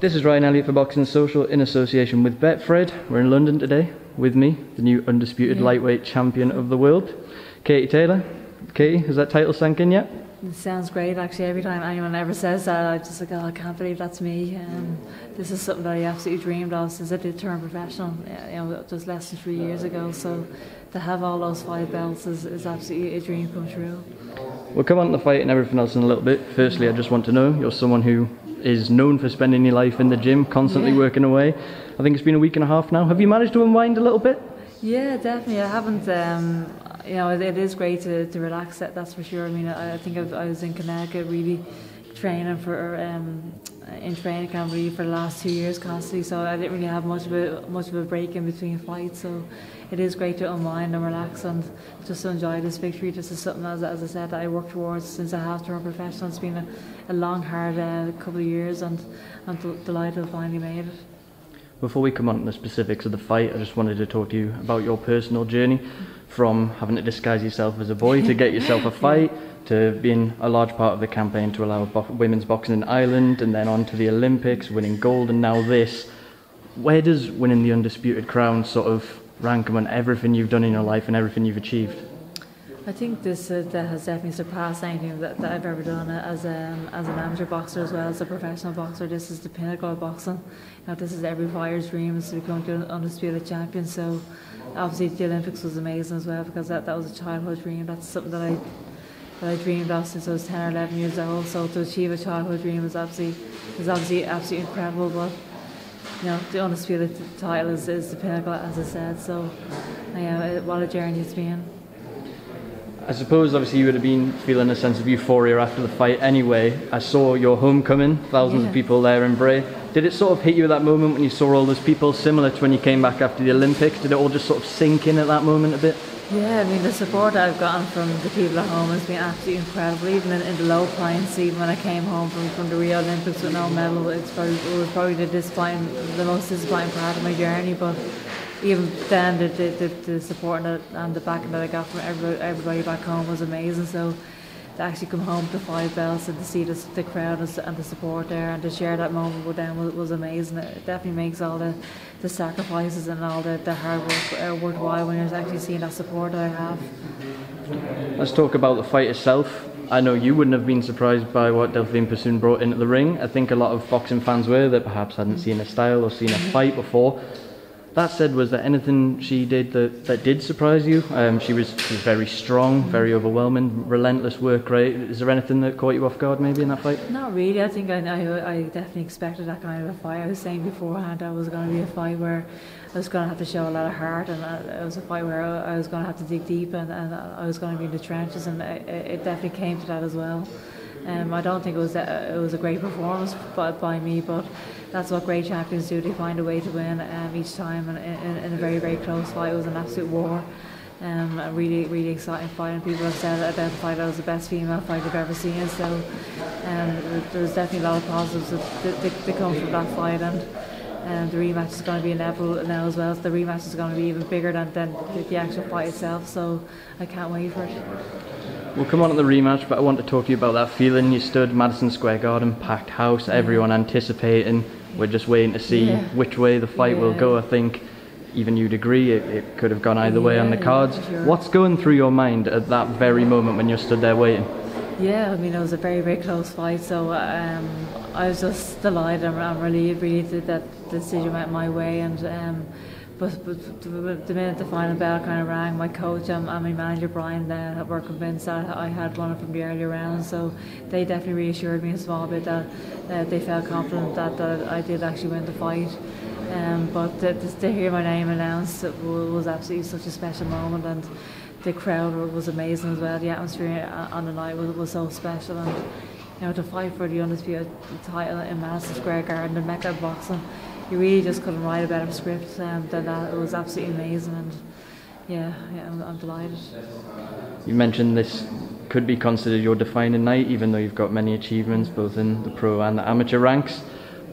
This is Ryan Elliott for Boxing Social in association with Betfred. We're in London today with me, the new undisputed lightweight champion of the world, Katie Taylor. Katie, has that title sunk in yet? It sounds great, actually. Every time anyone ever says that, I just like, oh, I can't believe that's me. This is something that I absolutely dreamed of since I did turn professional, you know, just less than 3 years ago. So to have all those 5 belts is absolutely a dream come true. We'll come on to the fight and everything else in a little bit. Firstly, I just want to know, you're someone who is known for spending your life in the gym, constantly working away. I think it's been a week and a half now. Have you managed to unwind a little bit? Yeah, definitely. I haven't. You know, it is great to relax, that's for sure. I mean, I think I was in Connecticut really training in training camp really for the last 2 years constantly, so I didn't really have much of a break in between fights. So it is great to unwind and relax and just to enjoy this victory. This is something, as I said, that I worked towards since I have turned professional. It's been a long, hard couple of years, and I'm delighted I finally made it. Before we come on to the specifics of the fight, I just wanted to talk to you about your personal journey from having to disguise yourself as a boy to get yourself a fight, to being a large part of the campaign to allow women's boxing in Ireland, and then on to the Olympics, winning gold, and now this. Where does winning the Undisputed Crown sort of rank among everything you've done in your life and everything you've achieved? I think this that has definitely surpassed anything that I've ever done as an amateur boxer as well as a professional boxer. This is the pinnacle of boxing. You know, this is every fighter's dream, is to become an undisputed champion. So obviously the Olympics was amazing as well, because that was a childhood dream. That's something that I dreamed of since I was 10 or 11 years old. So to achieve a childhood dream is obviously incredible. But you know, the undisputed title is the pinnacle, as I said. So yeah, what a journey it's been. I suppose obviously you would have been feeling a sense of euphoria after the fight anyway. I saw your homecoming, thousands of people there in Bray. Did it sort of hit you at that moment when you saw all those people, similar to when you came back after the Olympics? Did it all just sort of sink in at that moment a bit? Yeah, I mean, the support I've gotten from the people at home has been absolutely incredible. Even in the low points, even when I came home from the Rio Olympics with no medal, it was probably the most disappointing part of my journey. But even then, the support and the backing that I got from everybody back home was amazing. So to actually come home to 5 belts and to see the crowd and the support there and to share that moment with them was amazing. It definitely makes all the sacrifices and all the hard work worthwhile when you're actually seeing that support that I have. Let's talk about the fight itself. I know you wouldn't have been surprised by what Delfine Persoon brought into the ring. I think a lot of boxing fans were, that perhaps hadn't seen a style or seen a fight before. That said, was there anything she did that did surprise you? She was very strong, very overwhelming, relentless work rate. Is there anything that caught you off guard maybe in that fight? Not really. I think I definitely expected that kind of a fight. I was saying beforehand that it was going to be a fight where I was going to have to show a lot of heart, and it was a fight where I was going to have to dig deep and I was going to be in the trenches, and it definitely came to that as well. I don't think it was a great performance by me, but that's what great champions do. They find a way to win each time, and in a very, very close fight. It was an absolute war, a really, really exciting fight, and people have said about the fight that was the best female fight they've ever seen. So there's definitely a lot of positives that come from that fight, and the rematch is going to be in April now as well. So the rematch is going to be even bigger than the actual fight itself, so I can't wait for it. We'll come on to the rematch, but I want to talk to you about that feeling. You stood Madison Square Garden, packed house, everyone anticipating. We're just waiting to see which way the fight will go. I think even you'd agree it could have gone either way on the cards. Sure. What's going through your mind at that very moment when you're stood there waiting? Yeah, I mean, it was a very, very close fight, so I was just delighted. I'm relieved really that the decision went my way, and but the minute the final bell kind of rang, my coach and my manager Brian then were convinced that I had won it from the earlier round, so they definitely reassured me a small bit that they felt confident that I did actually win the fight. But to hear my name announced was absolutely such a special moment, and the crowd was amazing as well. The atmosphere on the night was so special, and you know, to fight for the undisputed title in Madison Square Garden, the Mecca of boxing. You really just couldn't write a better script than that. It was absolutely amazing, and I'm delighted. You mentioned this could be considered your defining night, even though you've got many achievements both in the pro and the amateur ranks,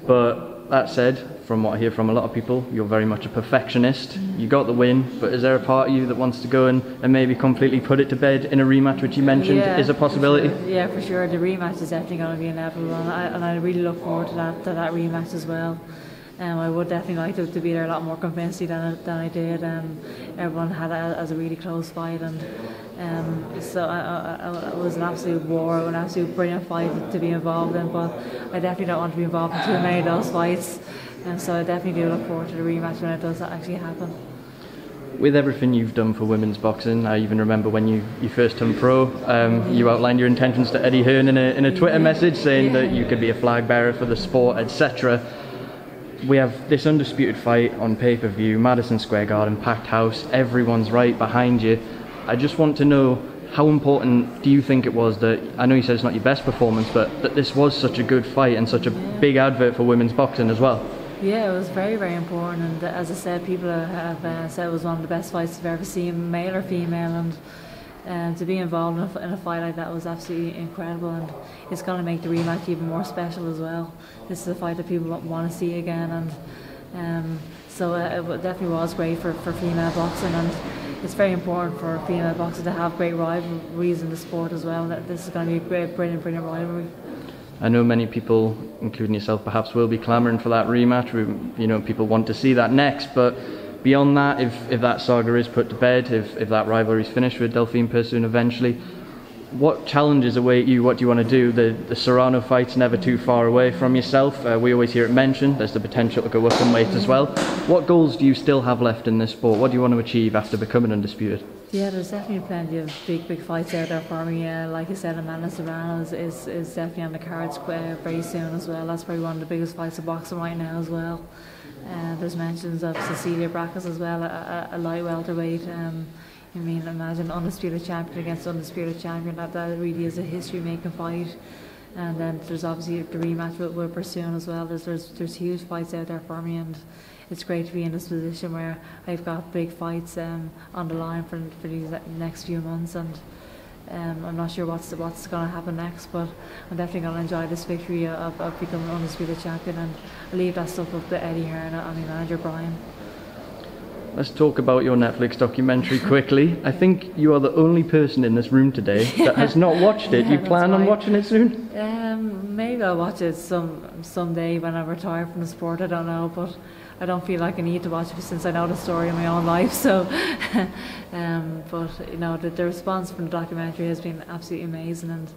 but that said, from what I hear from a lot of people, you're very much a perfectionist. You got the win, but is there a part of you that wants to go and maybe completely put it to bed in a rematch, which you mentioned is a possibility? For sure. Yeah, for sure. The rematch is definitely going to be inevitable, and I really look forward to that rematch as well. I would definitely like to be there a lot more convincingly than I did. Everyone had it as a really close fight, and so it was an absolute war, an absolute brilliant fight to be involved in. But I definitely don't want to be involved in too many of those fights, and so I definitely do look forward to the rematch when it does actually happen. With everything you've done for women's boxing, I even remember when you first turned pro, you outlined your intentions to Eddie Hearn in a Twitter message saying that you could be a flag bearer for the sport, etc. We have this undisputed fight on pay-per-view, Madison Square Garden, packed house, everyone's right behind you. I just want to know, how important do you think it was that, I know you said it's not your best performance, but that this was such a good fight and such a big advert for women's boxing as well? Yeah, it was very, very important, and as I said, people have said it was one of the best fights they've ever seen, male or female, and to be involved in a fight like that was absolutely incredible, and it's going to make the rematch even more special as well. This is a fight that people want to see again, and so it definitely was great for female boxing, and it's very important for female boxing to have great rivalries in the sport as well. That this is going to be a great, brilliant, brilliant rivalry. I know many people, including yourself perhaps, will be clamouring for that rematch. You know, people want to see that next, but beyond that, if that saga is put to bed, if that rivalry is finished with Delfine Persoon eventually, what challenges await you? What do you want to do? The Serrano fight's never too far away from yourself. We always hear it mentioned. There's the potential to go up in weight as well. What goals do you still have left in this sport? What do you want to achieve after becoming undisputed? Yeah, there's definitely plenty of big fights out there for me. Like I said, Amanda Serrano is definitely on the cards very soon as well. That's probably one of the biggest fights of boxing right now as well. There's mentions of Cecilia Bracus as well, a light welterweight. I mean, imagine undisputed champion against undisputed champion. That really is a history-making fight. And then there's obviously the rematch with Persoon as well. There's huge fights out there for me, and it's great to be in this position where I've got big fights on the line for these next few months. And I'm not sure what's going to happen next, but I'm definitely going to enjoy this victory of becoming undisputed champion, and I'll leave that stuff up to Eddie Hearn and my manager Brian. Let's talk about your Netflix documentary quickly. I think you are the only person in this room today that has not watched it. Do you plan on watching it soon? Maybe I'll watch it someday when I retire from the sport, I don't know, but I don't feel like I need to watch it since I know the story in my own life. So, but you know, the response from the documentary has been absolutely amazing,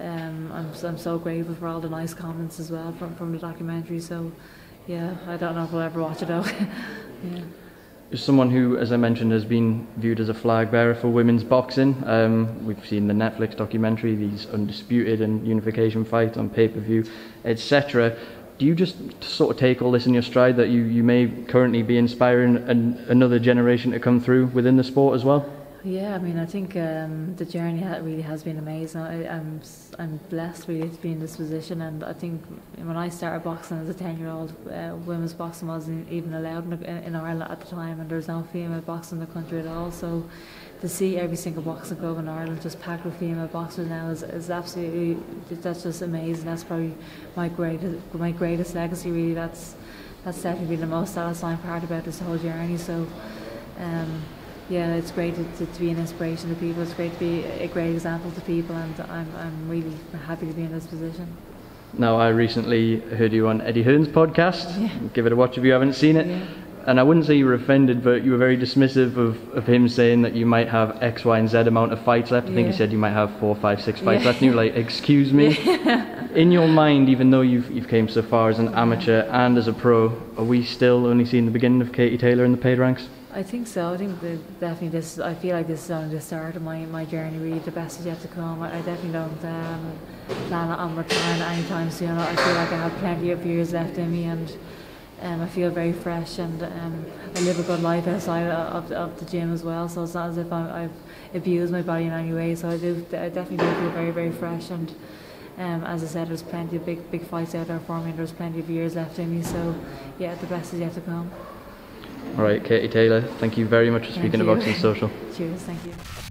and I'm so grateful for all the nice comments as well from the documentary. So, yeah, I don't know if I'll ever watch it though. Yeah. As someone who, as I mentioned, has been viewed as a flag bearer for women's boxing, we've seen the Netflix documentary, these undisputed and unification fights on pay-per-view, etc. Do you just sort of take all this in your stride that you may currently be inspiring another generation to come through within the sport as well? Yeah, I mean, I think the journey really has been amazing. I'm blessed really to be in this position, and I think when I started boxing as a 10-year-old, women's boxing wasn't even allowed in Ireland at the time, and there was no female boxing in the country at all. So to see every single boxing club in Ireland just packed with female boxers now is absolutely, that's just amazing. That's probably my greatest legacy really. That's definitely been the most satisfying part about this whole journey. So. Yeah, it's great to be an inspiration to people. It's great to be a great example to people, and I'm really happy to be in this position. Now, I recently heard you on Eddie Hearn's podcast. Yeah. Give it a watch if you haven't seen it. Yeah. And I wouldn't say you were offended, but you were very dismissive of him saying that you might have X, Y, and Z amount of fights left. I think he said you might have 4, 5, 6 fights left. And you were like, excuse me. In your mind, even though you've came so far as an amateur and as a pro, are we still only seeing the beginning of Katie Taylor in the paid ranks? I think so. I think definitely this. I feel like this is only the start of my journey. Really, the best is yet to come. I definitely don't plan on retiring anytime soon. I feel like I have plenty of years left in me, and I feel very fresh. And I live a good life outside of the gym as well. So it's not as if I've abused my body in any way. So I definitely do feel very, very fresh. And as I said, there's plenty of big fights out there for me. And there's plenty of years left in me. So yeah, the best is yet to come. All right, Katie Taylor, thank you very much for speaking to Boxing Social. Cheers, thank you.